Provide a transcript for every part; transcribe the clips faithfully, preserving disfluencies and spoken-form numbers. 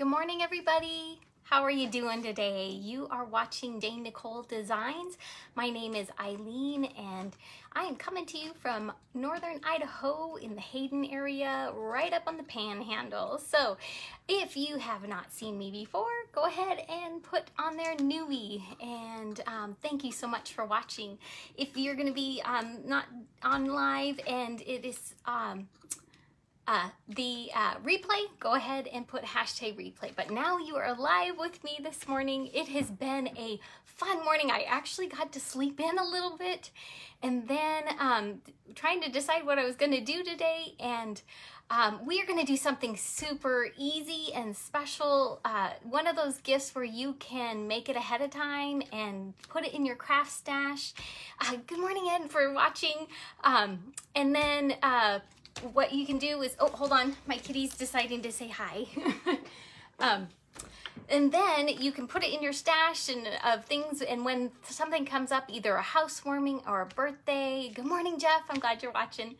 Good morning, everybody. How are you doing today? You are watching Jane Nicole Designs. My name is Eileen, and I am coming to you from northern Idaho in the Hayden area, right up on the panhandle. So if you have not seen me before, go ahead and put on there Newie, and um, thank you so much for watching. If you're going to be um, not on live and it is... Um, Uh, the uh, replay, go ahead and put hashtag replay. But now you are live with me this morning. It has been a fun morning. I actually got to sleep in a little bit, and then um, trying to decide what I was going to do today. And um, we are going to do something super easy and special. Uh, one of those gifts where you can make it ahead of time and put it in your craft stash. Uh, good morning, Ed, for watching. Um, and then... Uh, What you can do is, oh, hold on, my kitty's deciding to say hi. um, and then you can put it in your stash and of things, and when something comes up, either a housewarming or a birthday, good morning, Jeff, I'm glad you're watching,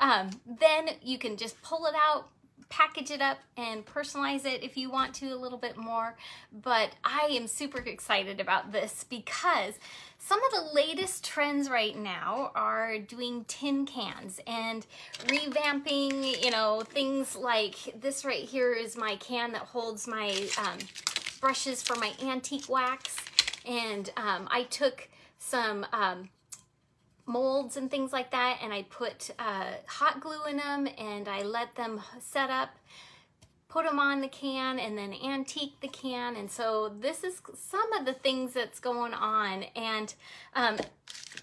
um, then you can just pull it out, package it up, and personalize it if you want to a little bit more. But I am super excited about this because some of the latest trends right now are doing tin cans and revamping, you know, things like this right here is my can that holds my um, brushes for my antique wax. And um, I took some um, molds and things like that, and I put uh, hot glue in them, and I let them set up, put them on the can, and then antique the can. And so this is some of the things that's going on. And um,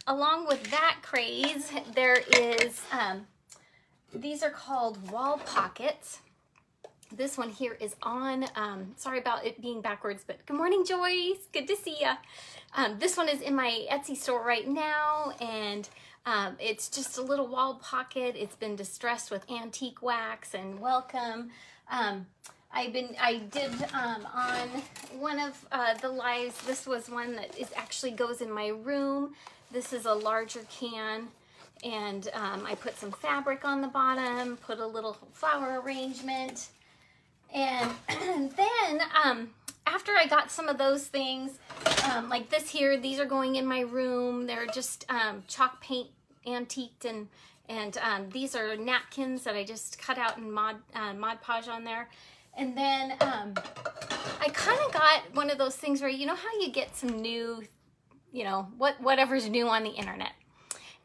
along with that craze, there is, um, these are called wall pockets. This one here is on, um, sorry about it being backwards, but good morning, Joyce, good to see ya. Um, this one is in my Etsy store right now, and um, it's just a little wall pocket. It's been distressed with antique wax and welcome. Um, I've been, I did um, on one of uh, the lives, this was one that is actually goes in my room. This is a larger can, and um, I put some fabric on the bottom, put a little flower arrangement. And then um, after I got some of those things, um, like this here, these are going in my room. They're just um, chalk paint antiqued, and and um, these are napkins that I just cut out in Mod, uh, Mod Podge on there. And then um, I kind of got one of those things where, you know how you get some new, you know, what whatever's new on the internet.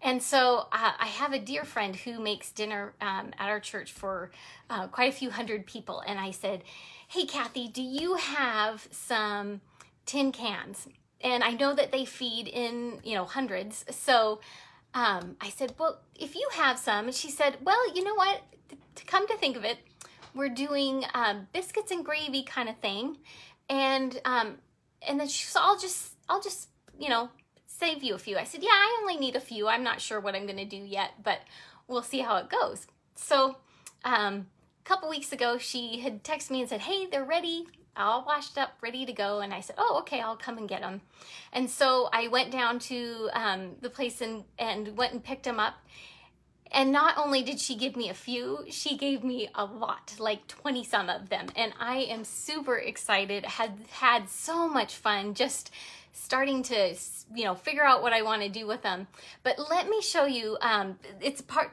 And so uh, I have a dear friend who makes dinner um, at our church for uh, quite a few hundred people. And I said, hey, Kathy, do you have some tin cans? And I know that they feed in, you know, hundreds. So um, I said, well, if you have some. And she said, well, you know what? To come to think of it, we're doing um, biscuits and gravy kind of thing. And um, and then she said, I'll just, I'll just, you know, save you a few. I said, yeah, I only need a few. I'm not sure what I'm going to do yet, but we'll see how it goes. So um, a couple weeks ago, she had texted me and said, hey, they're ready, all washed up, ready to go. And I said, oh, okay, I'll come and get them. And so I went down to um, the place and, and went and picked them up. And not only did she give me a few, she gave me a lot, like twenty some of them. And I am super excited, had had so much fun just starting to, you know, figure out what I want to do with them. But let me show you, um, it's part,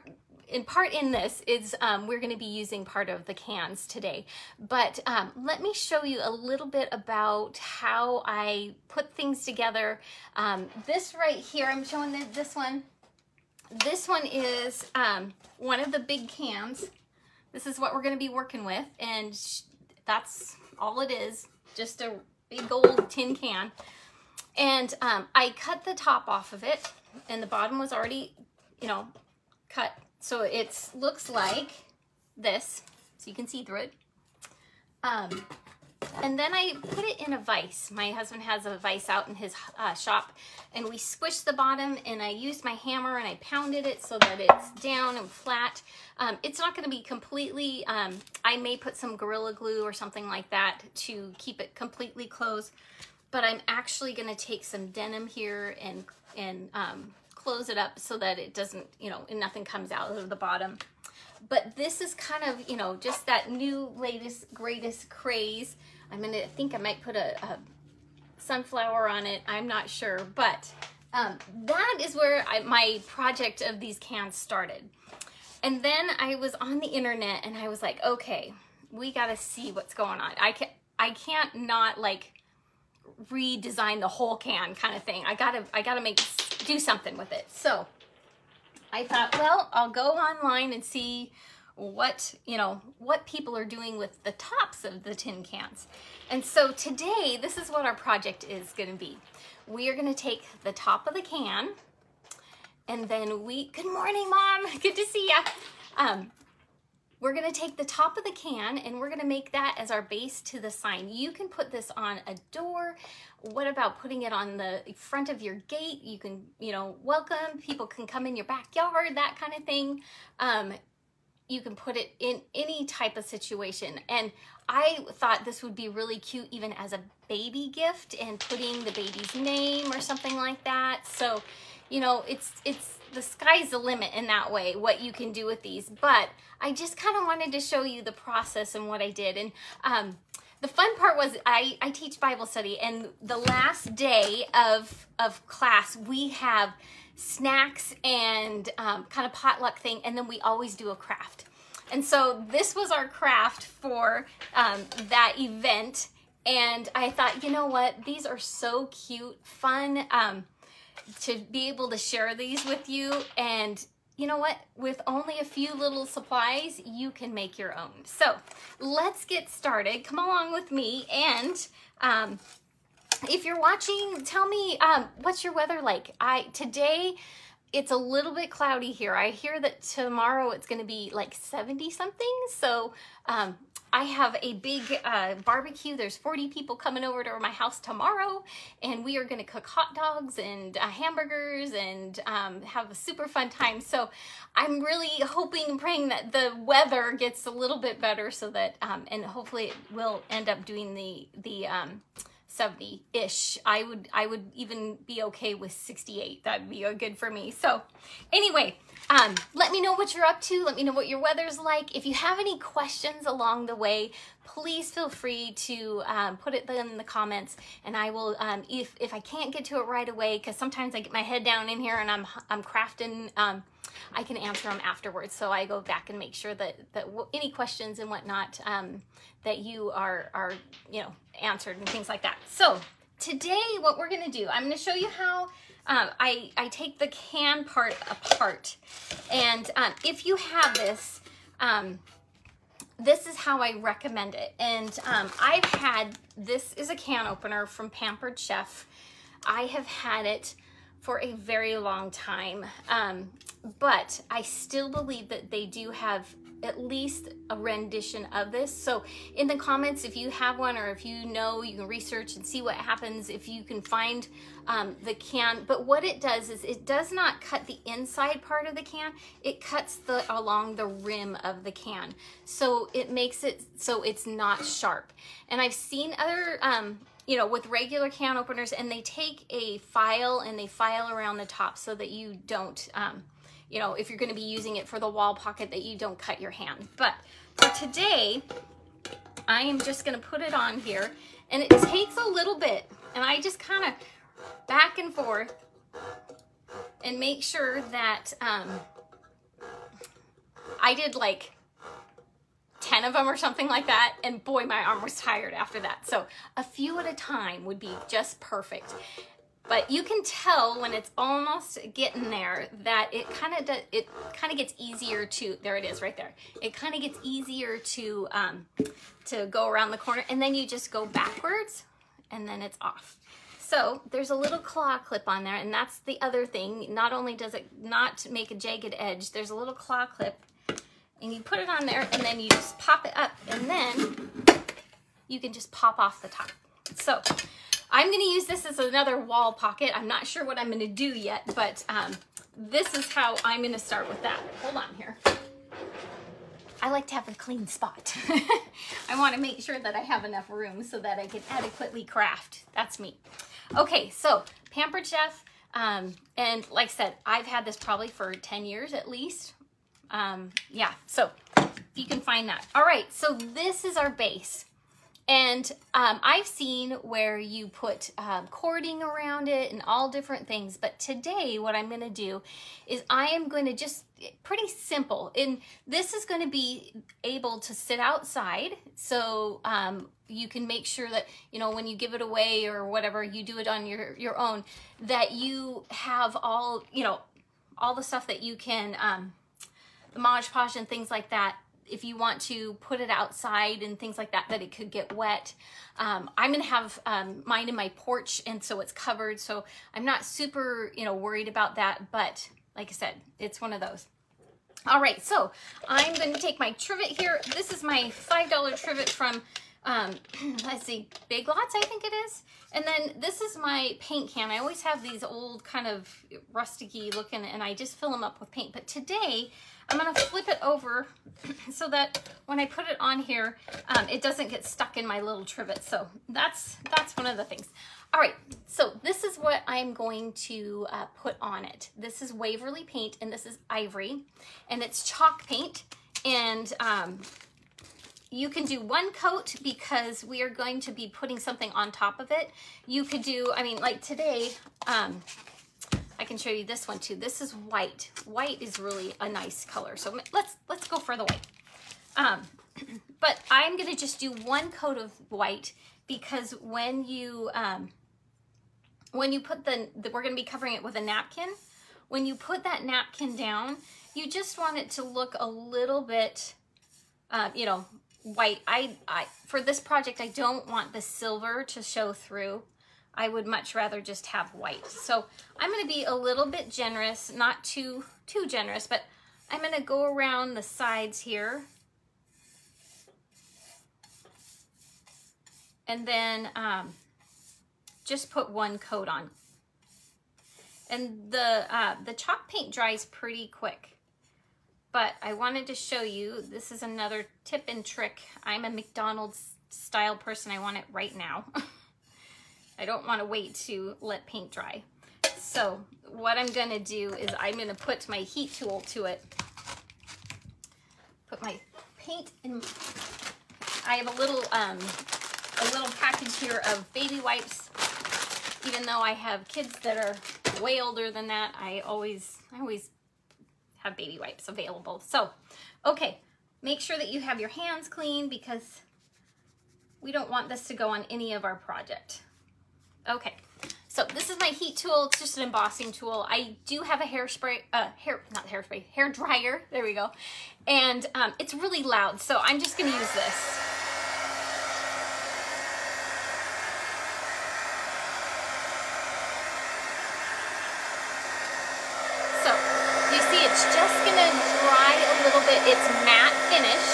in part in this is um, we're going to be using part of the cans today. But um, let me show you a little bit about how I put things together. Um, this right here, I'm showing the, this one. This one is um, one of the big cans. This is what we're going to be working with, and sh that's all it is, just a big old tin can. And um, I cut the top off of it, and the bottom was already, you know, cut. So it looks like this, so you can see through it. Um, and then I put it in a vise. My husband has a vise out in his uh, shop, and we squished the bottom, and I used my hammer and I pounded it so that it's down and flat. Um, it's not gonna be completely, um, I may put some Gorilla Glue or something like that to keep it completely closed. But I'm actually going to take some denim here and and um, close it up so that it doesn't, you know, and nothing comes out of the bottom. But this is kind of, you know, just that new, latest, greatest craze. I'm going to think I might put a, a sunflower on it. I'm not sure. But um, that is where I, my project of these cans started. And then I was on the internet and I was like, okay, we got to see what's going on. I can't, I can't not like redesign the whole can kind of thing. I got to, I got to make, do something with it. So I thought, well, I'll go online and see what, you know, what people are doing with the tops of the tin cans. And so today, this is what our project is going to be. We are going to take the top of the can and then we, good morning, Mom. Good to see ya. Um, We're gonna take the top of the can and we're gonna make that as our base to the sign. You can put this on a door. What about putting it on the front of your gate? You can, you know, welcome, people can come in your backyard, that kind of thing. Um, you can put it in any type of situation. And I thought this would be really cute even as a baby gift and putting the baby's name or something like that. So, you know, it's, it's, the sky's the limit in that way, what you can do with these. But I just kind of wanted to show you the process and what I did. And um, the fun part was I, I teach Bible study, and the last day of, of class, we have snacks and um, kind of potluck thing. And then we always do a craft. And so this was our craft for um, that event. And I thought, you know what? These are so cute, fun. Um, to be able to share these with you, and you know what, with only a few little supplies you can make your own. So let's get started. Come along with me, and um, if you're watching, tell me um, what's your weather like. I today it's a little bit cloudy here. I hear that tomorrow it's going to be like seventy something. So um, I have a big uh, barbecue. There's forty people coming over to my house tomorrow, and we are going to cook hot dogs and uh, hamburgers and um, have a super fun time. So I'm really hoping and praying that the weather gets a little bit better so that, um, and hopefully it will end up doing the, the um, seventy-ish. I would, I would even be okay with sixty-eight. That'd be good for me. So anyway, um, let me know what you're up to. Let me know what your weather's like. If you have any questions along the way, please feel free to um, put it in the comments, and I will, um, if, if I can't get to it right away, because sometimes I get my head down in here and I'm, I'm crafting, um, I can answer them afterwards. So I go back and make sure that, that any questions and whatnot um, that you are, are, you know, answered and things like that. So today what we're going to do, I'm going to show you how um, I, I take the can part apart. And um, if you have this, um, this is how I recommend it. And um, I've had, this is a can opener from Pampered Chef. I have had it for a very long time, um, but I still believe that they do have at least a rendition of this. So in the comments, if you have one, or if you know, you can research and see what happens if you can find um, the can. But what it does is it does not cut the inside part of the can, it cuts the along the rim of the can. So it makes it so it's not sharp. And I've seen other um, you know, with regular can openers, and they take a file and they file around the top so that you don't, um, you know, if you're going to be using it for the wall pocket, that you don't cut your hand. But for today, I am just going to put it on here, and it takes a little bit, and I just kind of back and forth and make sure that um, I did like ten of them or something like that, and boy, my arm was tired after that. So a few at a time would be just perfect. But you can tell when it's almost getting there that it kind of does, it kind of gets easier to, there it is right there. It kind of gets easier to, um, to go around the corner, and then you just go backwards and then it's off. So there's a little claw clip on there, and that's the other thing. Not only does it not make a jagged edge, there's a little claw clip. And you put it on there, and then you just pop it up, and then you can just pop off the top. So I'm going to use this as another wall pocket. I'm not sure what I'm going to do yet, but um, this is how I'm going to start with that. Hold on here. I like to have a clean spot. I want to make sure that I have enough room so that I can adequately craft. That's me. Okay, so Pampered Chef, um, and like I said, I've had this probably for ten years at least. um, yeah, so if you can find that. All right, so this is our base. And um, I've seen where you put um, cording around it and all different things. But today what I'm going to do is I am going to just, pretty simple. And this is going to be able to sit outside. So um, you can make sure that, you know, when you give it away or whatever, you do it on your, your own, that you have all, you know, all the stuff that you can, um, the Mod Podge and things like that. If you want to put it outside and things like that, that it could get wet. Um, I'm gonna have um, mine in my porch, and so it's covered. So I'm not super, you know, worried about that. But like I said, it's one of those. All right, so I'm gonna take my trivet here. This is my five dollar trivet from, um, let's see, Big Lots, I think it is. And then this is my paint can. I always have these old kind of rusticky looking, and I just fill them up with paint. But today, I'm gonna flip it over so that when I put it on here, um, it doesn't get stuck in my little trivet. So that's that's one of the things. All right, so this is what I'm going to uh, put on it. This is Waverly paint, and this is ivory, and it's chalk paint. And um, you can do one coat because we are going to be putting something on top of it. You could do, I mean, like today, um, I can show you this one too. This is white. White is really a nice color. So let's let's go for the white. Um, but I'm gonna just do one coat of white because when you um, when you put the, the we're gonna be covering it with a napkin. When you put that napkin down, you just want it to look a little bit, uh, you know, white. I I for this project I don't want the silver to show through. I would much rather just have white. So I'm gonna be a little bit generous, not too, too generous, but I'm gonna go around the sides here. And then um, just put one coat on. And the, uh, the chalk paint dries pretty quick, but I wanted to show you, this is another tip and trick. I'm a McDonald's style person. I want it right now. I don't want to wait to let paint dry. So what I'm going to do is I'm going to put my heat tool to it. Put my paint in. I have a little um, a little package here of baby wipes. Even though I have kids that are way older than that, I always I always have baby wipes available. So, okay, make sure that you have your hands clean because we don't want this to go on any of our project. Okay, so this is my heat tool. It's just an embossing tool. I do have a hairspray, uh, hair, not hairspray, hair dryer. There we go. And um, it's really loud, so I'm just gonna use this. So you see, it's just gonna dry a little bit. It's matte finish,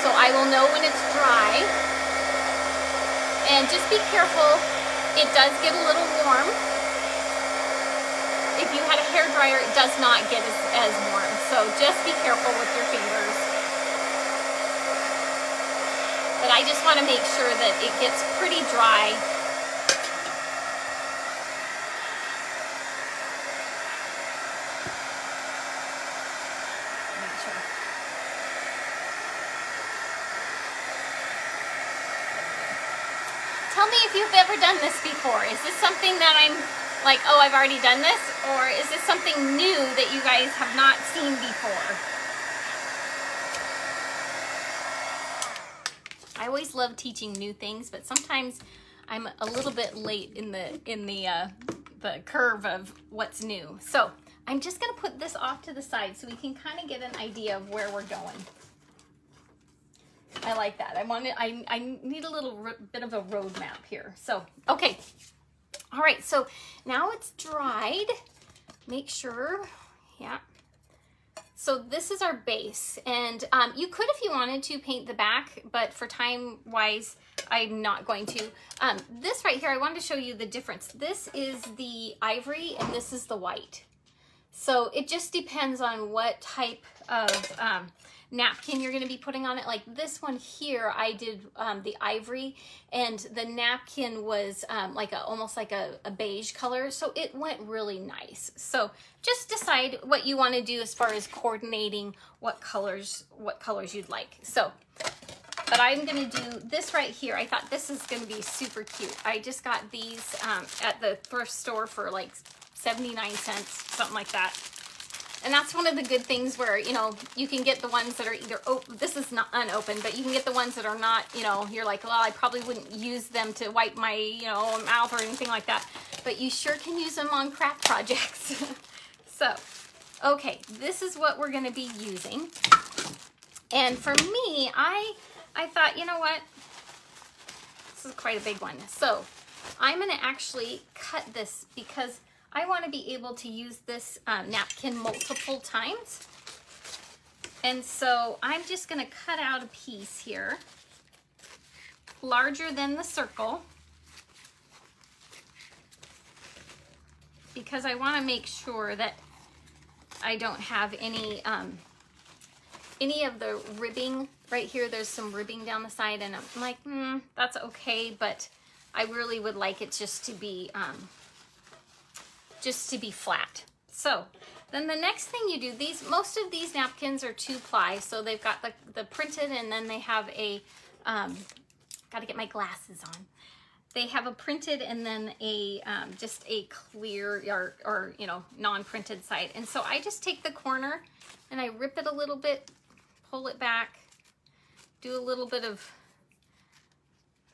so I will know when it's dry. And just be careful. It does get a little warm. If you had a hairdryer, it does not get as, as warm. So just be careful with your fingers. But I just want to make sure that it gets pretty dry. You've ever done this before? Is this something that I'm like, oh, I've already done this, or is this something new that you guys have not seen before? I always love teaching new things, but sometimes I'm a little bit late in the in the uh, the curve of what's new. So I'm just gonna put this off to the side so we can kind of get an idea of where we're going. I like that. I want it. I, I need a little bit of a roadmap here. So, okay. All right. So now it's dried. Make sure. Yeah. So this is our base, and um, you could, if you wanted to, paint the back, but for time wise, I'm not going to. Um, this right here, I wanted to show you the difference. This is the ivory and this is the white. So it just depends on what type of, um, napkin you're going to be putting on it. Like this one here, I did um, the ivory, and the napkin was um, like a, almost like a, a beige color, so it went really nice. So just decide what you want to do as far as coordinating what colors, what colors you'd like. So, but I'm going to do this right here. I thought this is going to be super cute. I just got these um, at the thrift store for like seventy-nine cents, something like that. And that's one of the good things where, you know, you can get the ones that are either, oh, this is not unopened, but you can get the ones that are not, you know, you're like, well, I probably wouldn't use them to wipe my, you know, mouth or anything like that. But you sure can use them on craft projects. So, okay, this is what we're going to be using. And for me, I, I thought, you know what, this is quite a big one. So I'm going to actually cut this because I want to be able to use this um, napkin multiple times. And so I'm just going to cut out a piece here, larger than the circle, because I want to make sure that I don't have any, um, any of the ribbing right here. There's some ribbing down the side, and I'm like, mm, that's okay, but I really would like it just to be, um, just to be flat. So then the next thing you do, these, most of these napkins are two ply, so they've got the, the printed, and then they have a um, gotta get my glasses on. They have a printed and then a um, just a clear or, or you know, non-printed side. And so I just take the corner and I rip it a little bit, pull it back, do a little bit of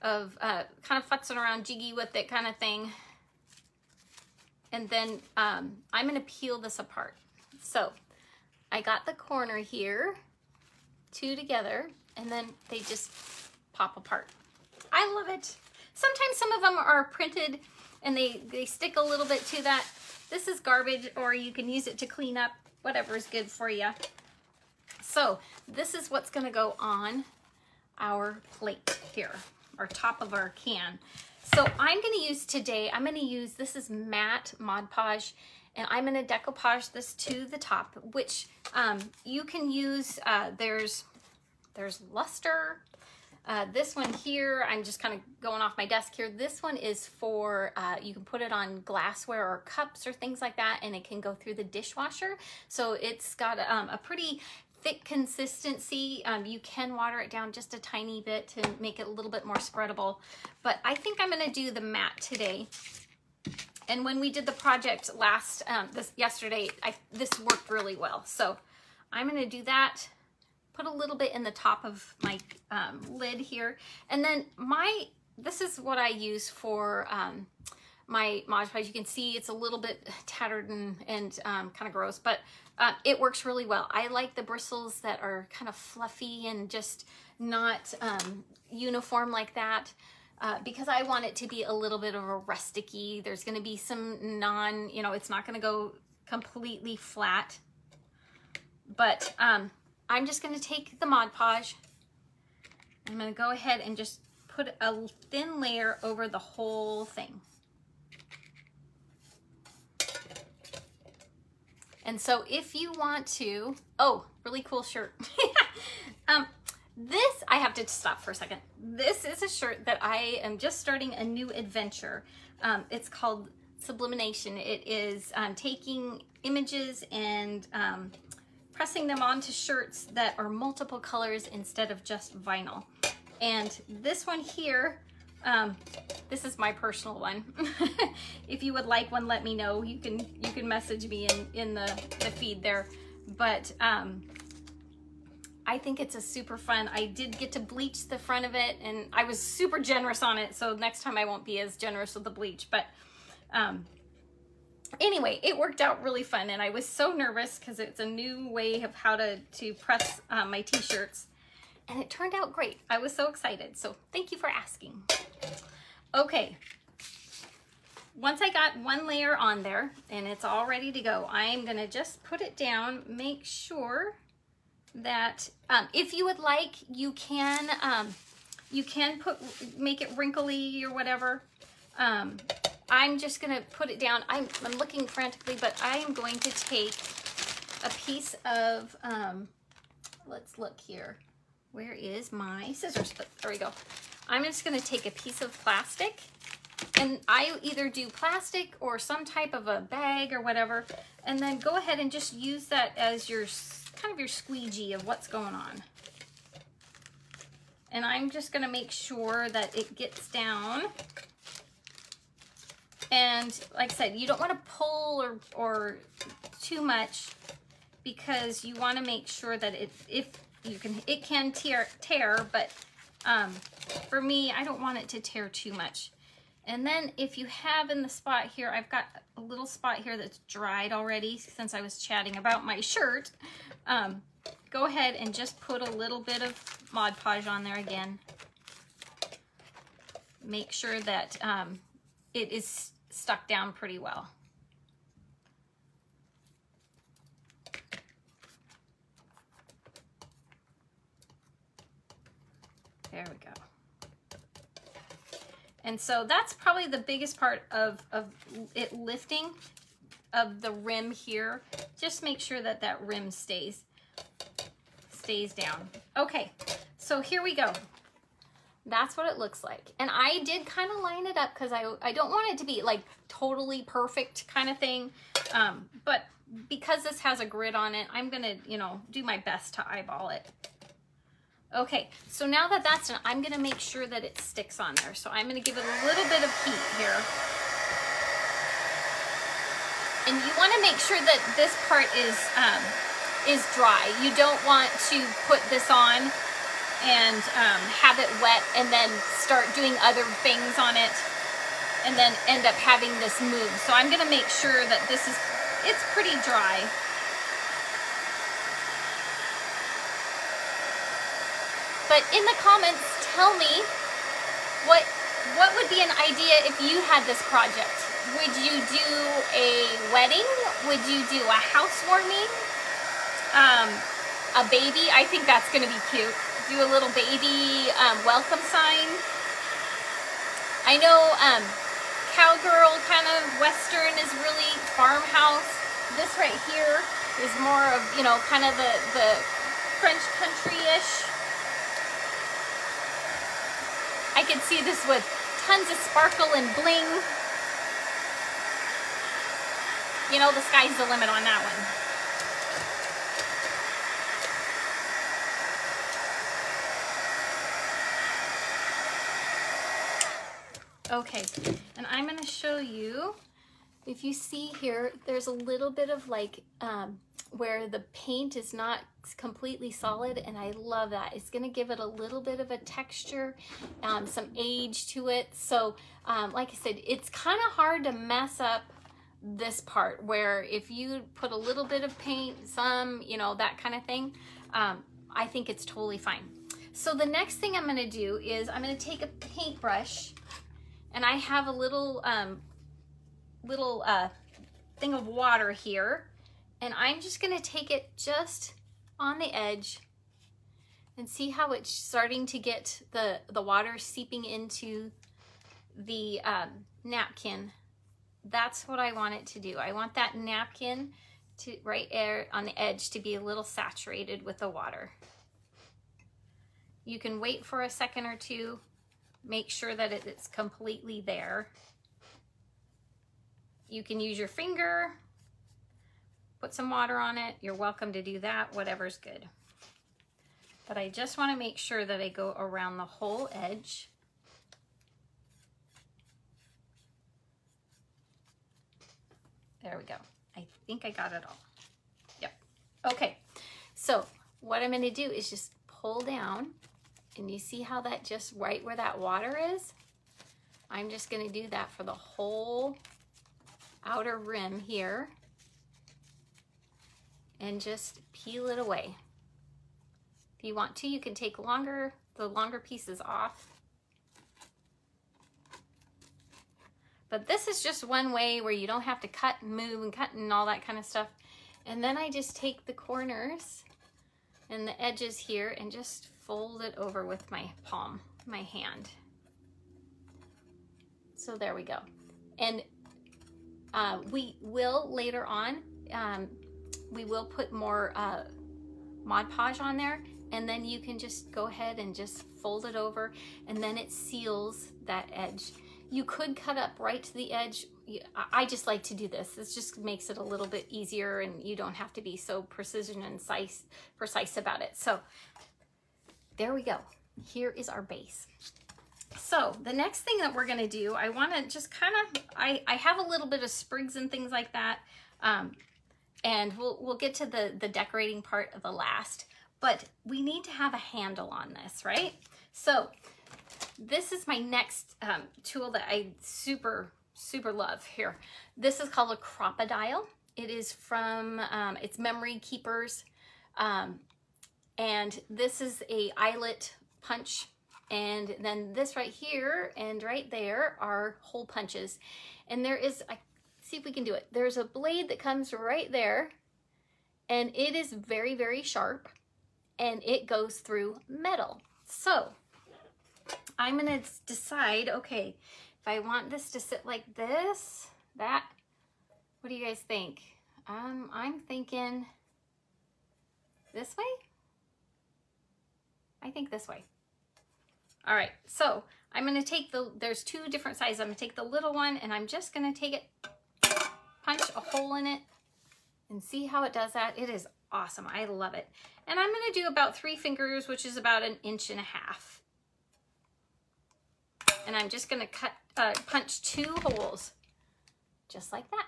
of uh, kind of futzing around, jiggy with it kind of thing. And then um, I'm gonna peel this apart. So I got the corner here, two together, and then they just pop apart. I love it. Sometimes some of them are printed and they, they stick a little bit to that. This is garbage, or you can use it to clean up, whatever is good for you. So this is what's gonna go on our plate here, or top of our can. So I'm going to use today, I'm going to use, this is matte Mod Podge, and I'm going to decoupage this to the top, which um, you can use, uh, there's, there's luster, uh, this one here, I'm just kind of going off my desk here, this one is for, uh, you can put it on glassware or cups or things like that, and it can go through the dishwasher, so it's got um, a pretty thick consistency. Um, you can water it down just a tiny bit to make it a little bit more spreadable, but I think I'm going to do the matte today. And when we did the project last, um, this yesterday, I, this worked really well. So I'm going to do that, put a little bit in the top of my um, lid here. And then my, this is what I use for um, my Mod Podge. You can see it's a little bit tattered and, and um, kind of gross, but Uh, it works really well. I like the bristles that are kind of fluffy and just not um, uniform like that, uh, because I want it to be a little bit of a rustic-y. There's going to be some non, you know, it's not going to go completely flat. But um, I'm just going to take the Mod Podge. I'm going to go ahead and just put a thin layer over the whole thing. And so if you want to, oh, really cool shirt. um, this, I have to stop for a second. This is a shirt that I am just starting a new adventure. Um, it's called Sublimation. It is um, taking images and um, pressing them onto shirts that are multiple colors instead of just vinyl. And this one here, um, this is my personal one. If you would like one, let me know. You can you can message me in, in the, the feed there. But um, I think it's a super fun. I did get to bleach the front of it, and I was super generous on it. So next time I won't be as generous with the bleach. But um, anyway, it worked out really fun. And I was so nervous because it's a new way of how to, to press uh, my t-shirts. And it turned out great. I was so excited. So thank you for asking. Okay, once I got one layer on there and it's all ready to go, I am gonna just put it down, make sure that um, if you would like, you can um, you can put make it wrinkly or whatever. Um, I'm just gonna put it down. I'm, I'm looking frantically, but I am going to take a piece of um, let's look here. Where is my scissors? Oh, there we go. I'm just gonna take a piece of plastic, and I either do plastic or some type of a bag or whatever, and then go ahead and just use that as your kind of your squeegee of what's going on. And I'm just gonna make sure that it gets down. And like I said, you don't wanna pull or, or too much, because you wanna make sure that it, if you can, it can tear, tear but um, for me, I don't want it to tear too much. And then if you have in the spot here, I've got a little spot here that's dried already since I was chatting about my shirt. Um, go ahead and just put a little bit of Mod Podge on there again. Make sure that um, it is stuck down pretty well. There we go. And so that's probably the biggest part of, of it lifting of the rim here. Just make sure that that rim stays, stays down. Okay, so here we go. That's what it looks like. And I did kind of line it up because I, I don't want it to be like totally perfect kind of thing. Um, but because this has a grid on it, I'm gonna, you know, do my best to eyeball it. Okay, so now that that's done, I'm gonna make sure that it sticks on there. So I'm gonna give it a little bit of heat here. And you wanna make sure that this part is, um, is dry. You don't want to put this on and um, have it wet and then start doing other things on it and then end up having this move. So I'm gonna make sure that this is, it's pretty dry. But in the comments, tell me what, what would be an idea if you had this project. Would you do a wedding? Would you do a housewarming? Um, a baby? I think that's gonna be cute. Do a little baby um, welcome sign. I know um, cowgirl kind of Western is really farmhouse. This right here is more of, you know, kind of the, the French country-ish. I could see this with tons of sparkle and bling. You know, the sky's the limit on that one. Okay, and I'm gonna show you, if you see here, there's a little bit of like um, where the paint is not completely solid, and I love that. It's gonna give it a little bit of a texture, um, some age to it. So um, like I said, it's kind of hard to mess up this part where if you put a little bit of paint, some, you know, that kind of thing, um, I think it's totally fine. So the next thing I'm gonna do is I'm gonna take a paintbrush. And I have a little um, little uh, thing of water here, and I'm just gonna take it just on the edge and see how it's starting to get the, the water seeping into the um, napkin. That's what I want it to do. I want that napkin to right there on the edge to be a little saturated with the water. You can wait for a second or two. Make sure that it's completely there. You can use your finger, put some water on it. You're welcome to do that, whatever's good. But I just want to make sure that I go around the whole edge. There we go. I think I got it all. Yep. Okay. So what I'm going to do is just pull down. And you see how that just right where that water is? I'm just gonna do that for the whole outer rim here and just peel it away. If you want to, you can take longer, the longer pieces off. But this is just one way where you don't have to cut and move and cut and all that kind of stuff. And then I just take the corners and the edges here and just fold it over with my palm, my hand. So there we go. And uh, we will later on, um, we will put more uh, Mod Podge on there, and then you can just go ahead and just fold it over, and then it seals that edge. You could cut up right to the edge. I just like to do this. This just makes it a little bit easier, and you don't have to be so precision and precise, precise about it. So there we go. Here is our base. So the next thing that we're gonna do, I wanna just kind of, I, I have a little bit of sprigs and things like that. Um, and we'll, we'll get to the, the decorating part of the last, but we need to have a handle on this, right? So this is my next um, tool that I super, super love here. This is called a crop-a-dial. It is from, um, it's Memory Keepers. Um, and this is a eyelet punch. And then this right here and right there are hole punches. And there is, I, see if we can do it. There's a blade that comes right there, and it is very, very sharp, and it goes through metal. So I'm gonna decide, okay, if I want this to sit like this, that, what do you guys think? Um, I'm thinking this way? I think this way. All right, so I'm gonna take the, there's two different sizes. I'm gonna take the little one, and I'm just gonna take it, punch a hole in it, and see how it does that. It is awesome, I love it. And I'm gonna do about three fingers, which is about an inch and a half. And I'm just gonna cut, uh, punch two holes, just like that.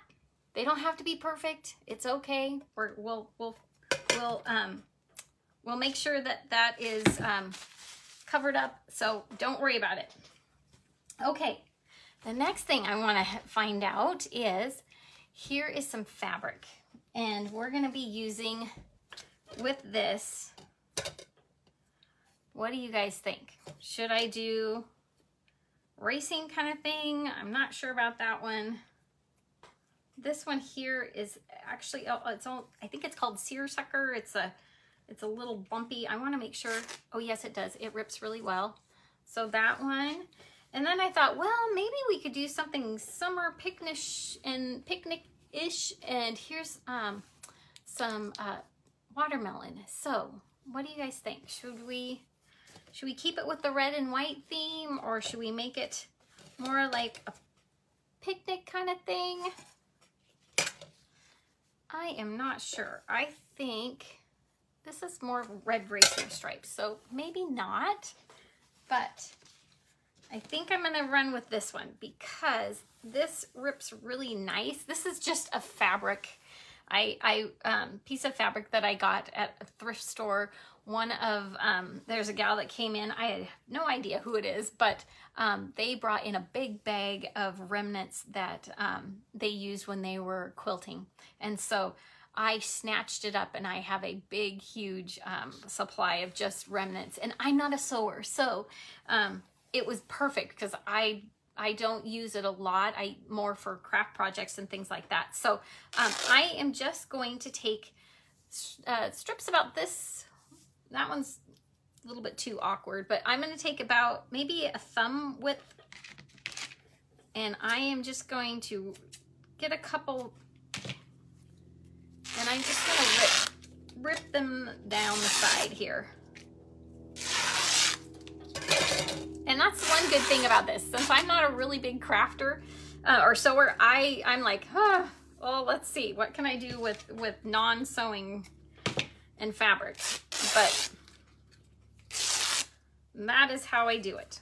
They don't have to be perfect, it's okay. We're, we'll, we'll, we'll, um, we'll make sure that that is, um, covered up, so don't worry about it. Okay, the next thing I want to find out is, here is some fabric, and we're going to be using with this, what do you guys think? Should I do racing kind of thing? I'm not sure about that one. This one here is actually, oh, it's all, I think it's called seersucker. It's a It's a little bumpy. I want to make sure. Oh, yes, it does. It rips really well. So that one. And then I thought, well, maybe we could do something summer picnic-ish and picnic-ish. And here's um, some uh, watermelon. So what do you guys think? Should we should we keep it with the red and white theme, or should we make it more like a picnic kind of thing? I am not sure. I think this is more red racing stripes, so maybe not, but I think I'm gonna run with this one because this rips really nice. This is just a fabric, I, I um, piece of fabric that I got at a thrift store. One of, um, there's a gal that came in, I had no idea who it is, but um, they brought in a big bag of remnants that um, they used when they were quilting. And so I snatched it up, and I have a big, huge um, supply of just remnants, and I'm not a sewer. So um, it was perfect because I, I don't use it a lot. I more for craft projects and things like that. So um, I am just going to take uh, strips about this. That one's a little bit too awkward, but I'm going to take about maybe a thumb width, and I am just going to get a couple. And I'm just gonna rip, rip them down the side here. And that's one good thing about this. Since I'm not a really big crafter uh, or sewer, I, I'm like, oh, well, let's see. What can I do with, with non-sewing and fabric? But that is how I do it.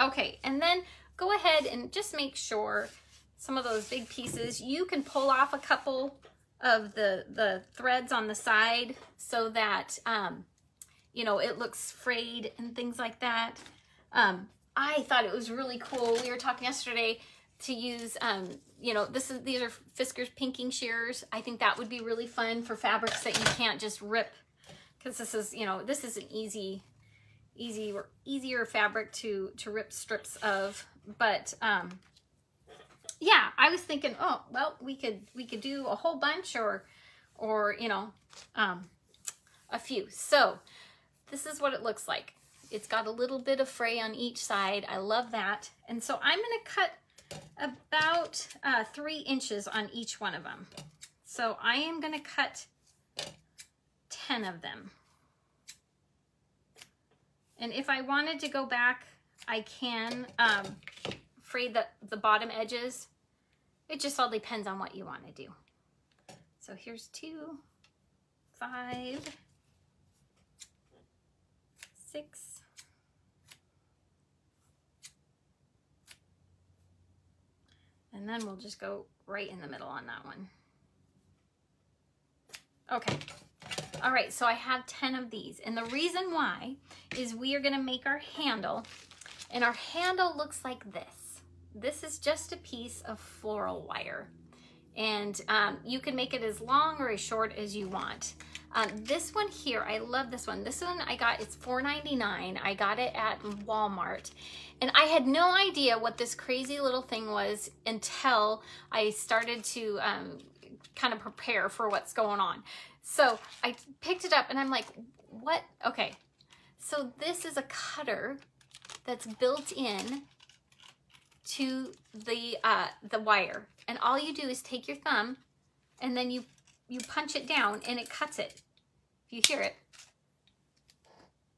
Okay, and then go ahead and just make sure some of those big pieces, you can pull off a couple of the the threads on the side so that um you know, it looks frayed and things like that. um I thought it was really cool. We were talking yesterday to use um you know, this is these are Fiskars pinking shears. I think that would be really fun for fabrics that you can't just rip, because this is, you know, this is an easy easy or easier fabric to to rip strips of. But um yeah, I was thinking, oh, well, we could, we could do a whole bunch or, or, you know, um, a few. So this is what it looks like. It's got a little bit of fray on each side. I love that. And so I'm going to cut about uh, three inches on each one of them. So I am going to cut ten of them. And if I wanted to go back, I can um, fray the, the bottom edges. It just all depends on what you want to do. So here's two, five, six, and then we'll just go right in the middle on that one. Okay. All right, so I have ten of these, and the reason why is we are gonna make our handle, and our handle looks like this. This is just a piece of floral wire, and um, you can make it as long or as short as you want. Um, this one here, I love this one. This one I got, it's four ninety-nine. I got it at Walmart, and I had no idea what this crazy little thing was until I started to um, kind of prepare for what's going on. So I picked it up and I'm like, what? Okay. So this is a cutter that's built in to the, uh, the wire. And all you do is take your thumb and then you, you punch it down and it cuts it. If you hear it.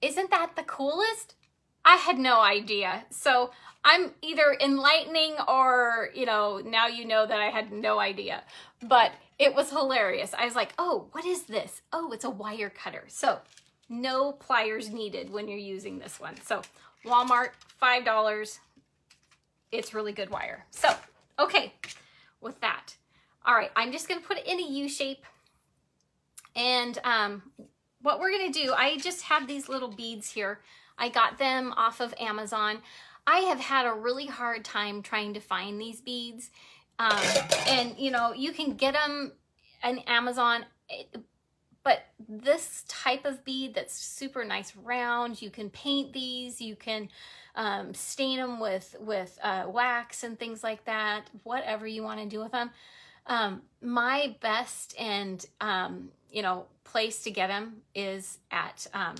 Isn't that the coolest? I had no idea. So I'm either enlightening or, you know, now you know that I had no idea, but it was hilarious. I was like, oh, what is this? Oh, it's a wire cutter. So no pliers needed when you're using this one. So Walmart, five dollars. It's really good wire. So, okay, with that. All right, I'm just gonna put it in a U shape. And um, what we're gonna do, I just have these little beads here. I got them off of Amazon. I have had a really hard time trying to find these beads. Um, and you know, you can get them on Amazon, but this type of bead that's super nice round, you can paint these, you can um, stain them with, with uh, wax and things like that, whatever you want to do with them. Um, my best and, um, you know, place to get them is at, um,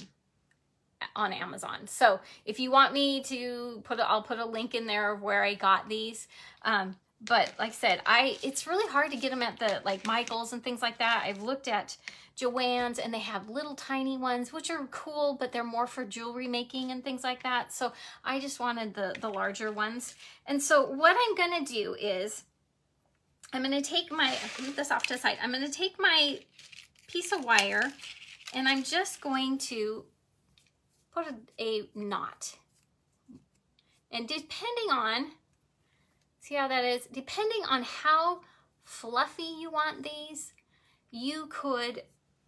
on Amazon. So if you want me to put, a, I'll put a link in there of where I got these. Um, But like I said, I it's really hard to get them at the like Michaels and things like that. I've looked at Joann's and they have little tiny ones, which are cool, but they're more for jewelry making and things like that. So I just wanted the, the larger ones. And so what I'm going to do is I'm going to take my, move this off to the side. I'm going to take my piece of wire and I'm just going to put a, a knot. And depending on See how that is? Depending on how fluffy you want these, you could,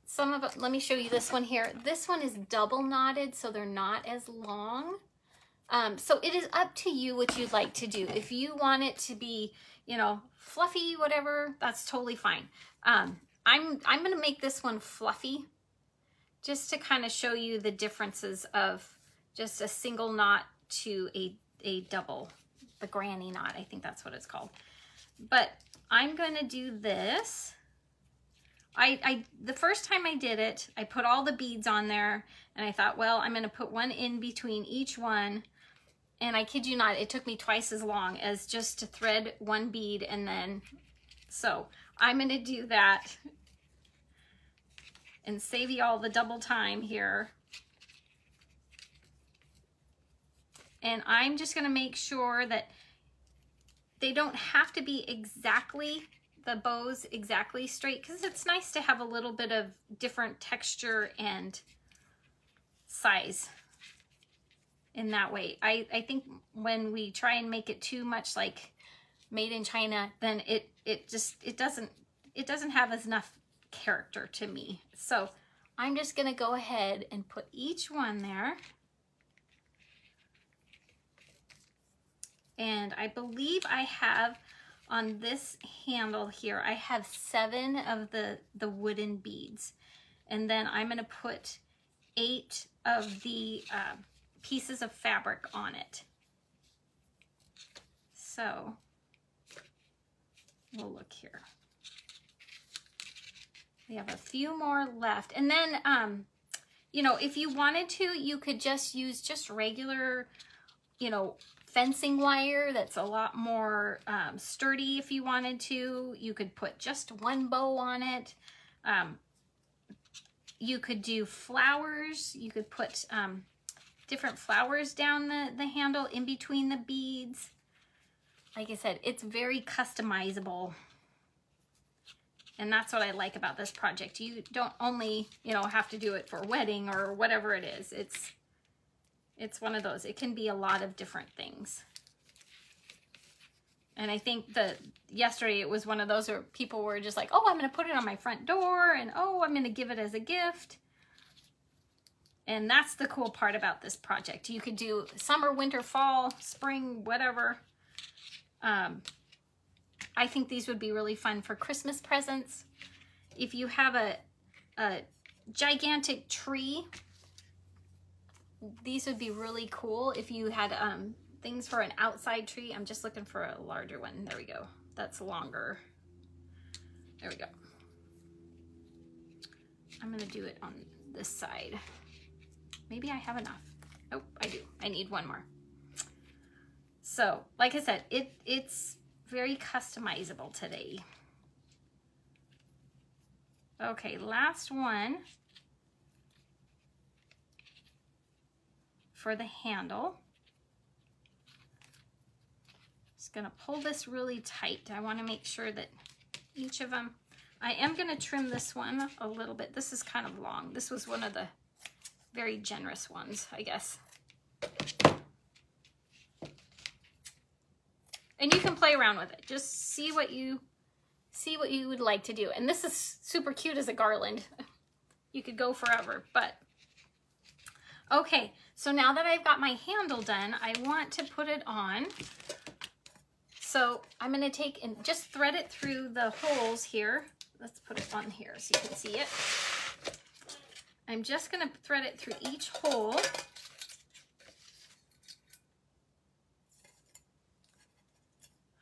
some of it, let me show you this one here. This one is double knotted, so they're not as long. Um, so it is up to you what you'd like to do. If you want it to be, you know, fluffy, whatever, that's totally fine. Um, I'm, I'm gonna make this one fluffy just to kind of show you the differences of just a single knot to a, a double. The granny knot, I think that's what it's called. But I'm gonna do this. I, I the first time I did it, I put all the beads on there and I thought, well, I'm gonna put one in between each one. And I kid you not, it took me twice as long as just to thread one bead and then, so I'm gonna do that and save you all the double time here. And I'm just gonna make sure that they don't have to be exactly, the bows exactly straight, because it's nice to have a little bit of different texture and size in that way. I, I think when we try and make it too much like made in China, then it, it just, it doesn't, it doesn't have as enough character to me. So I'm just gonna go ahead and put each one there. And I believe I have on this handle here, I have seven of the, the wooden beads. And then I'm gonna put eight of the uh, pieces of fabric on it. So we'll look here. We have a few more left. And then, um, you know, if you wanted to, you could just use just regular, you know, fencing wire that's a lot more um, sturdy if you wanted to. You could put just one bow on it. Um, you could do flowers. You could put um, different flowers down the, the handle in between the beads. Like I said, it's very customizable. And that's what I like about this project. You don't only, you know, have to do it for a wedding or whatever it is. It's, it's one of those. It can be a lot of different things. And I think that yesterday it was one of those where people were just like, oh, I'm going to put it on my front door, and oh, I'm going to give it as a gift. And that's the cool part about this project. You could do summer, winter, fall, spring, whatever. Um, I think these would be really fun for Christmas presents. If you have a, a gigantic tree, these would be really cool if you had... Um, things for an outside tree. I'm just looking for a larger one. There we go. That's longer. There we go. I'm going to do it on this side. Maybe I have enough. Oh, I do. I need one more. So, like I said, it it's very customizable today. Okay, last one for the handle. Gonna pull this really tight. I want to make sure that each of them, I am going to trim this one a little bit. This is kind of long. This was one of the very generous ones, I guess. And you can play around with it. Just see what you see what you would like to do. And this is super cute as a garland. You could go forever, but okay. So now that I've got my handle done, I want to put it on. So I'm going to take and just thread it through the holes here. Let's put it on here so you can see it. I'm just going to thread it through each hole.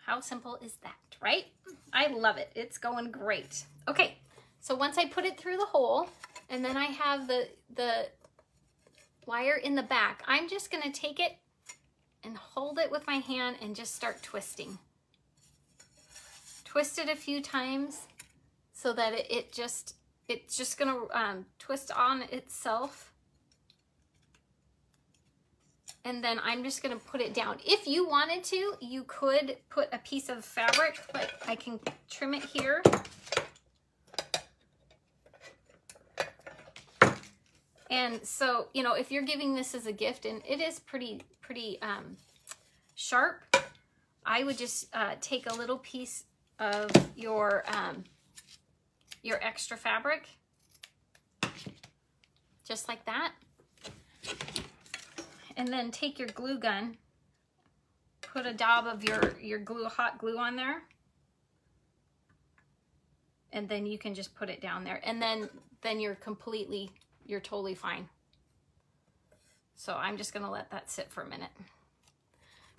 How simple is that, right? I love it. It's going great. Okay, so once I put it through the hole and then I have the, the wire in the back, I'm just going to take it and hold it with my hand and just start twisting. Twist it a few times so that it, it just, it's just gonna um, twist on itself. And then I'm just gonna put it down. If you wanted to, you could put a piece of fabric, but I can trim it here. And so, you know, if you're giving this as a gift, and it is pretty, pretty um, sharp, I would just uh, take a little piece of your, um, your extra fabric, just like that. And then take your glue gun, put a dab of your, your glue, hot glue on there. And then you can just put it down there. And then, then you're completely... you're totally fine. So I'm just gonna let that sit for a minute.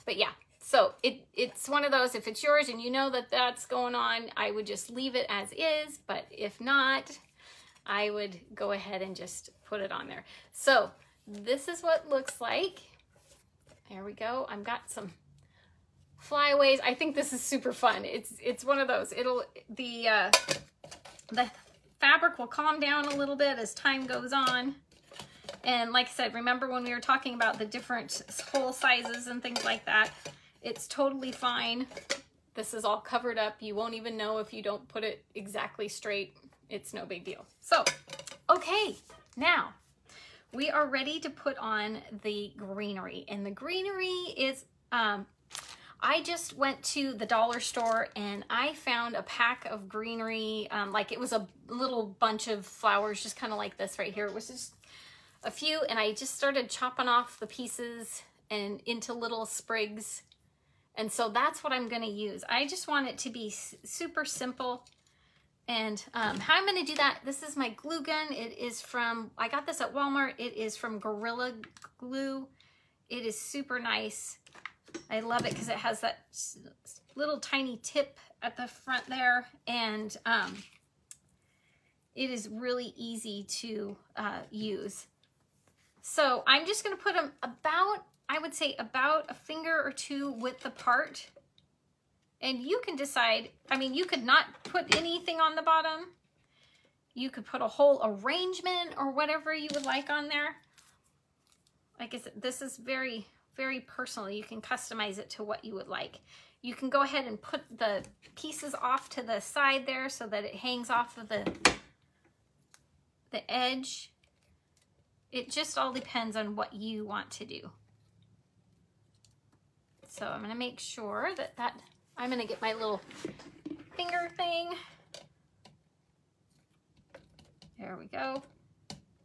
But yeah, so it, it's one of those, if it's yours and you know that that's going on, I would just leave it as is, but if not, I would go ahead and just put it on there. So this is what it looks like. There we go. I've got some flyaways. I think this is super fun. It's, it's one of those, it'll, the, uh, the, fabric will calm down a little bit as time goes on. And like I said, remember when we were talking about the different hole sizes and things like that? It's totally fine. This is all covered up. You won't even know if you don't put it exactly straight. It's no big deal. So, okay, now we are ready to put on the greenery. And the greenery is, um, I just went to the dollar store and I found a pack of greenery, um, like it was a little bunch of flowers, just kind of like this right here. It was just a few, and I just started chopping off the pieces and into little sprigs. And so that's what I'm going to use. I just want it to be super simple. And um, how I'm going to do that, this is my glue gun. It is from, I got this at Walmart. It is from Gorilla Glue. It is super nice. I love it because it has that little tiny tip at the front there, and um, it is really easy to uh, use. So I'm just going to put them about, I would say about a finger or two width apart, and you can decide, I mean, you could not put anything on the bottom. You could put a whole arrangement or whatever you would like on there. like I said, this is very, very personal. You can customize it to what you would like. You can go ahead and put the pieces off to the side there so that it hangs off of the, the edge. It just all depends on what you want to do. So I'm gonna make sure that that, I'm gonna get my little finger thing. There we go.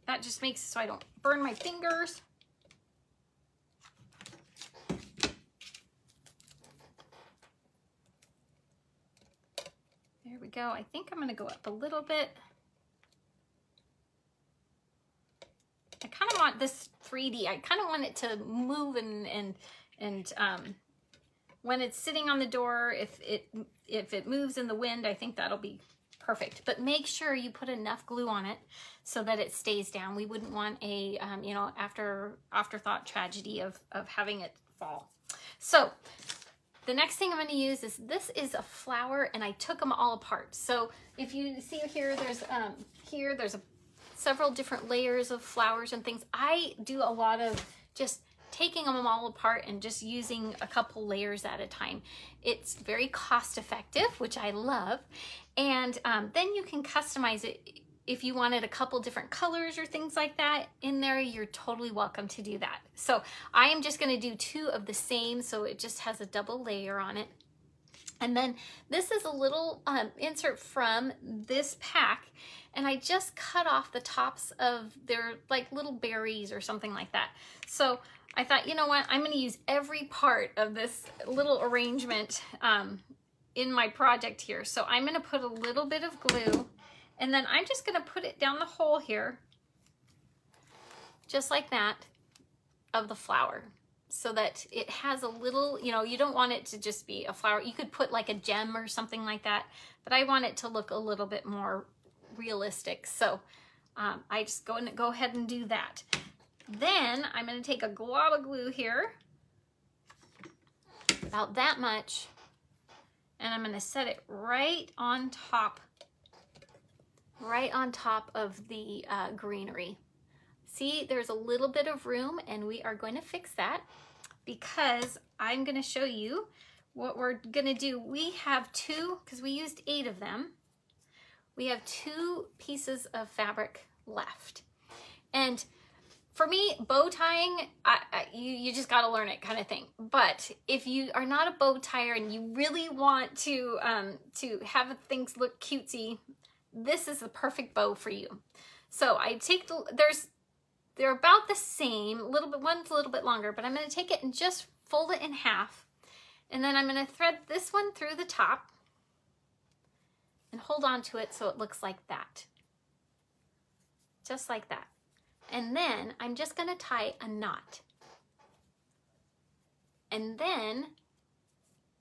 That just makes it so I don't burn my fingers. There we go. I think I'm gonna go up a little bit. I kind of want this three D. I kind of want it to move and and and um, when it's sitting on the door, if it if it moves in the wind, I think that'll be perfect. But make sure you put enough glue on it so that it stays down. We wouldn't want a um, you know, after afterthought tragedy of of having it fall. So the next thing I'm going to use is, this is a flower, and I took them all apart. So if you see here, there's um, here there's a several different layers of flowers and things. I do a lot of just taking them all apart and just using a couple layers at a time. It's very cost effective, which I love. And um, then you can customize it. If you wanted a couple different colors or things like that in there, you're totally welcome to do that. So I am just gonna do two of the same, so it just has a double layer on it. And then this is a little um, insert from this pack, and I just cut off the tops of their like little berries or something like that. So I thought, you know what, I'm gonna use every part of this little arrangement um, in my project here. So I'm gonna put a little bit of glue, and then I'm just gonna put it down the hole here, just like that, of the flower, so that it has a little, you know, you don't want it to just be a flower. You could put like a gem or something like that, but I want it to look a little bit more realistic. So um, I just go, and, go ahead and do that. Then I'm gonna take a glob of glue here, about that much, and I'm gonna set it right on top right on top of the uh, greenery. See, there's a little bit of room, and we are going to fix that, because I'm going to show you what we're going to do. We have two, because we used eight of them, we have two pieces of fabric left. And for me, bow tying, I, I, you, you just got to learn it, kind of thing. But if you are not a bow tyer and you really want to, um, to have things look cutesy, this is the perfect bow for you. So I take the, there's, they're about the same, a little bit, one's a little bit longer, but I'm gonna take it and just fold it in half. And then I'm gonna thread this one through the top and hold on to it so it looks like that. Just like that. And then I'm just gonna tie a knot. And then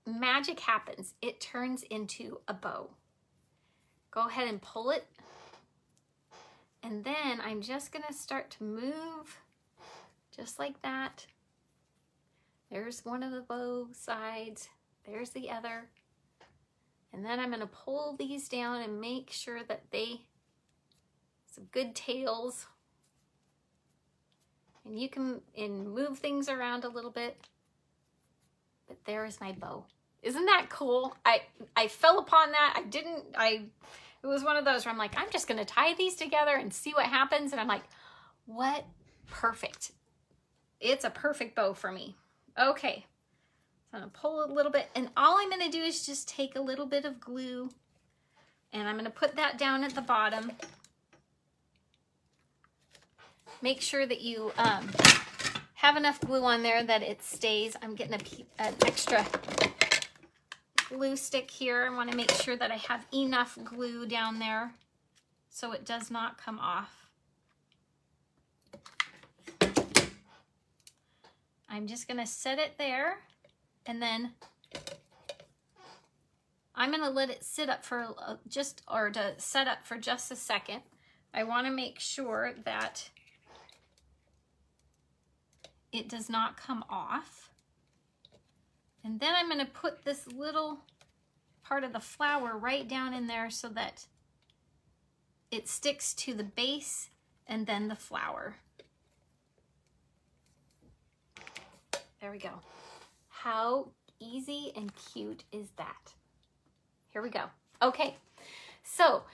magic happens. It turns into a bow. Go ahead and pull it. And then I'm just gonna start to move just like that. There's one of the bow sides, there's the other. And then I'm gonna pull these down and make sure that they, some good tails. And you can and move things around a little bit, but there is my bow. Isn't that cool? I, I fell upon that, I didn't, I, it was one of those where I'm like, I'm just gonna tie these together and see what happens. And I'm like, what? Perfect. It's a perfect bow for me. Okay, so I'm gonna pull a little bit, and all I'm gonna do is just take a little bit of glue, and I'm gonna put that down at the bottom. Make sure that you um, have enough glue on there that it stays. I'm getting a, an extra glue stick here. I want to make sure that I have enough glue down there so it does not come off. I'm just going to set it there, and then I'm going to let it sit up for just, or to set up for just a second. I want to make sure that it does not come off. And then I'm gonna put this little part of the flower right down in there so that it sticks to the base and then the flower. There we go. How easy and cute is that? Here we go. Okay, so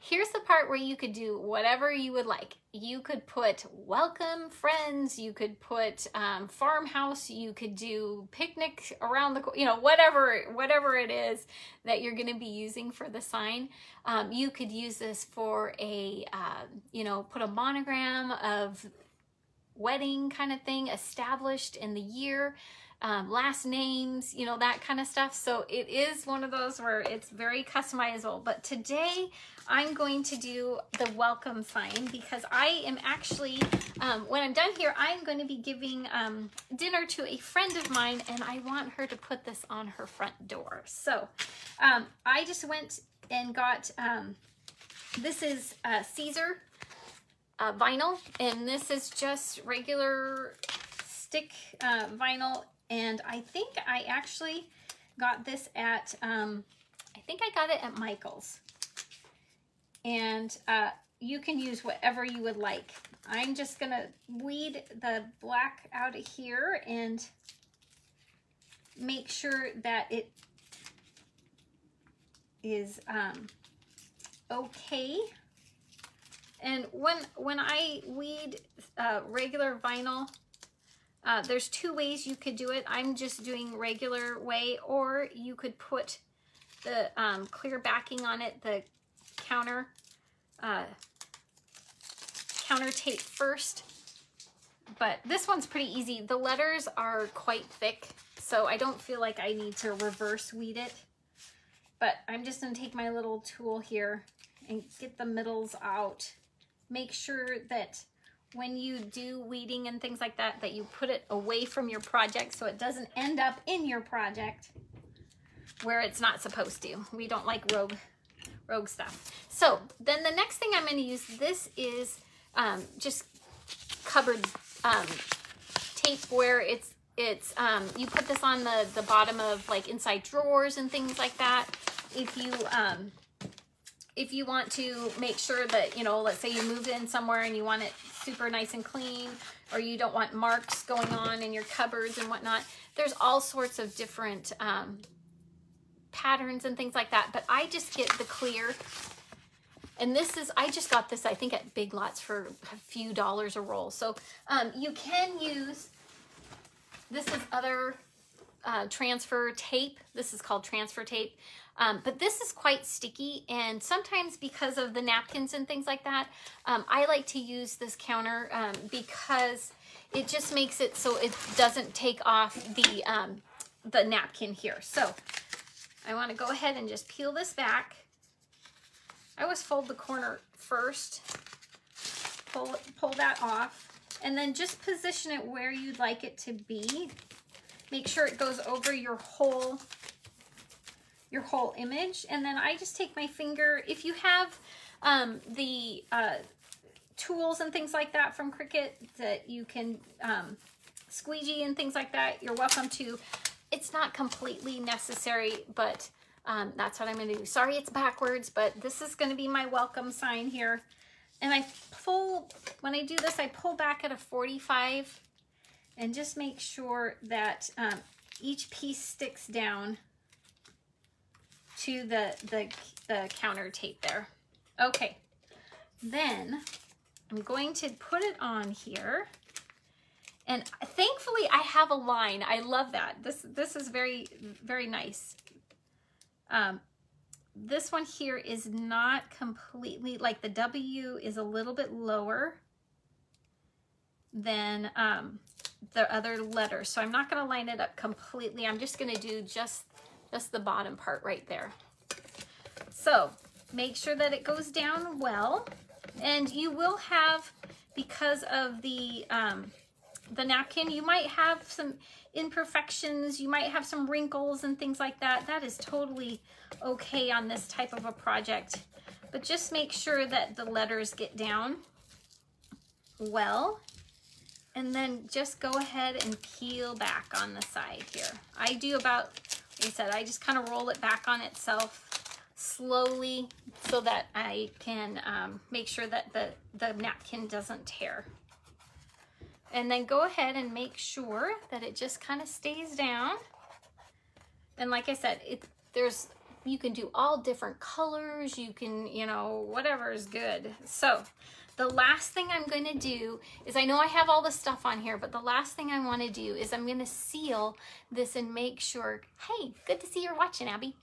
here's the part where you could do whatever you would like. You could put welcome friends, you could put um, farmhouse, you could do picnic around the, you know, whatever, whatever it is that you're going to be using for the sign. Um, you could use this for a, uh, you know, put a monogram of wedding kind of thing, established in the year, um, last names, you know, that kind of stuff. So it is one of those where it's very customizable. But today I'm going to do the welcome sign because I am actually, um, when I'm done here, I'm going to be giving um, dinner to a friend of mine, and I want her to put this on her front door. So um, I just went and got, um, this is uh, Caesar uh, vinyl, and this is just regular stick uh, vinyl. And I think I actually got this at, um, I think I got it at Michaels. And uh, you can use whatever you would like. I'm just gonna weed the black out of here and make sure that it is um, okay. And when, when I weed uh, regular vinyl, Uh, there's two ways you could do it. I'm just doing regular way, or you could put the um, clear backing on it, the counter uh, counter tape first. But this one's pretty easy. The letters are quite thick, so I don't feel like I need to reverse weed it. But I'm just gonna take my little tool here and get the middles out. Make sure that when you do weeding and things like that, that you put it away from your project so it doesn't end up in your project where it's not supposed to. We don't like rogue, rogue stuff. So then the next thing I'm going to use, this is um, just cupboard um, tape where it's, it's um, you put this on the, the bottom of like inside drawers and things like that. If you... Um, If you want to make sure that, you know, let's say you moved in somewhere and you want it super nice and clean, or you don't want marks going on in your cupboards and whatnot, there's all sorts of different um, patterns and things like that. But I just get the clear. And this is, I just got this, I think, at Big Lots for a few dollars a roll. So um, you can use, this is other uh, transfer tape. This is called transfer tape. Um, but this is quite sticky, and sometimes because of the napkins and things like that, um, I like to use this counter um, because it just makes it so it doesn't take off the, um, the napkin here. So I want to go ahead and just peel this back. I always fold the corner first, pull, pull that off, and then just position it where you'd like it to be. Make sure it goes over your whole your whole image. And then I just take my finger. If you have um, the uh, tools and things like that from Cricut that you can um, squeegee and things like that, you're welcome to. It's not completely necessary, but um, that's what I'm gonna do. Sorry, it's backwards, but this is gonna be my welcome sign here. And I pull, when I do this, I pull back at a forty-five and just make sure that um, each piece sticks down to the, the, the counter tape there. Okay, then I'm going to put it on here. And thankfully I have a line. I love that. This, this is very, very nice. Um, this one here is not completely, like the W is a little bit lower than um, the other letter. So I'm not gonna line it up completely. I'm just gonna do just Just the bottom part right there. So make sure that it goes down well, and you will have, because of the um, the napkin, you might have some imperfections, you might have some wrinkles and things like that. That is totally okay on this type of a project, but just make sure that the letters get down well. And then just go ahead and peel back on the side here. I do about, like I said, I just kind of roll it back on itself slowly so that I can um, make sure that the, the napkin doesn't tear. And then go ahead and make sure that it just kind of stays down. And like I said, it there's you can do all different colors. You can, you know, whatever is good. So the last thing I'm going to do is, I know I have all the stuff on here, but the last thing I want to do is I'm going to seal this and make sure, hey, good to see you're watching, Abby.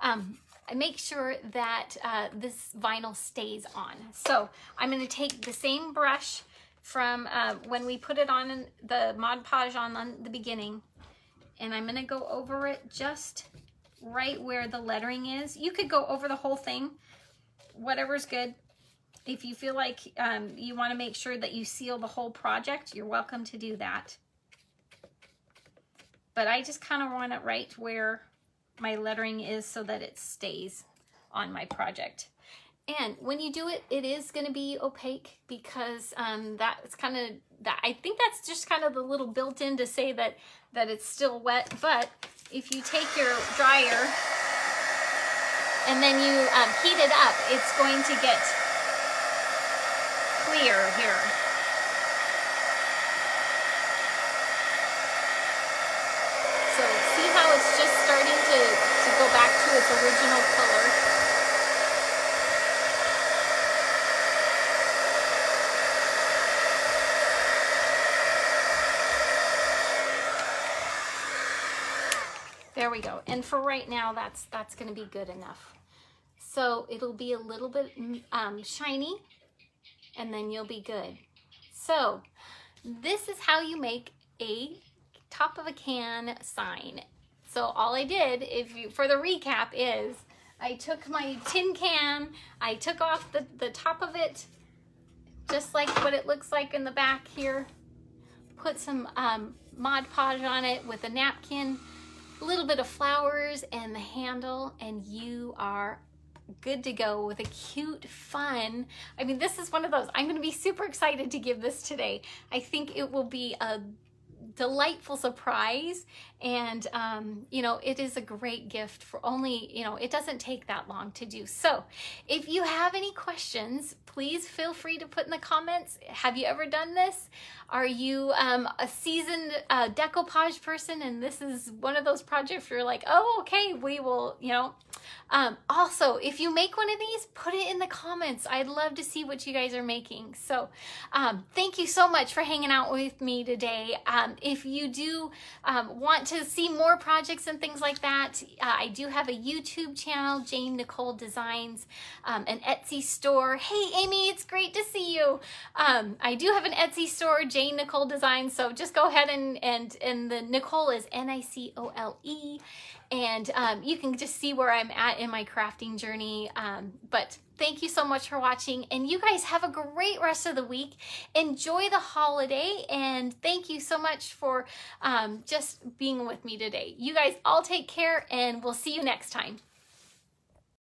Um, I make sure that uh, this vinyl stays on. So I'm going to take the same brush from uh, when we put it on in the Mod Podge on, on the beginning, and I'm going to go over it just right where the lettering is. You could go over the whole thing, whatever's good. If you feel like um, you want to make sure that you seal the whole project, you're welcome to do that. But I just kind of want it right where my lettering is so that it stays on my project. And when you do it, it is going to be opaque because um, that's kind of, that. I think that's just kind of the little built-in to say that, that it's still wet. But if you take your dryer and then you um, heat it up, it's going to get clear here. So see how it's just starting to, to go back to its original color. There we go. And for right now, that's that's going to be good enough. So it'll be a little bit um, shiny, and then you'll be good. So this is how you make a top of a can sign. So all I did, if you, for the recap, is I took my tin can, I took off the, the top of it, just like what it looks like in the back here, put some um, Mod Podge on it with a napkin, a little bit of flowers and the handle, and you are good to go with a cute, fun, I mean, this is one of those, I'm going to be super excited to give this today. I think it will be a delightful surprise, and um, you know, it is a great gift for only, you know, it doesn't take that long to do. So if you have any questions, please feel free to put in the comments. Have you ever done this? Are you um, a seasoned uh, decoupage person, and this is one of those projects where you're like, oh, okay, we will, you know. Um, also, if you make one of these, put it in the comments. I'd love to see what you guys are making. So um, thank you so much for hanging out with me today. Um, if you do um, want to see more projects and things like that, uh, I do have a YouTube channel, Jane Nicole Designs, um, an Etsy store. Hey, Amy, it's great to see you. Um, I do have an Etsy store, Jane Nicole Designs, so just go ahead and, and, and the Nicole is N I C O L E, and um, you can just see where I'm at in my crafting journey. Um, but thank you so much for watching, and you guys have a great rest of the week. Enjoy the holiday, and thank you so much for um, just being with me today. You guys all take care, and we'll see you next time.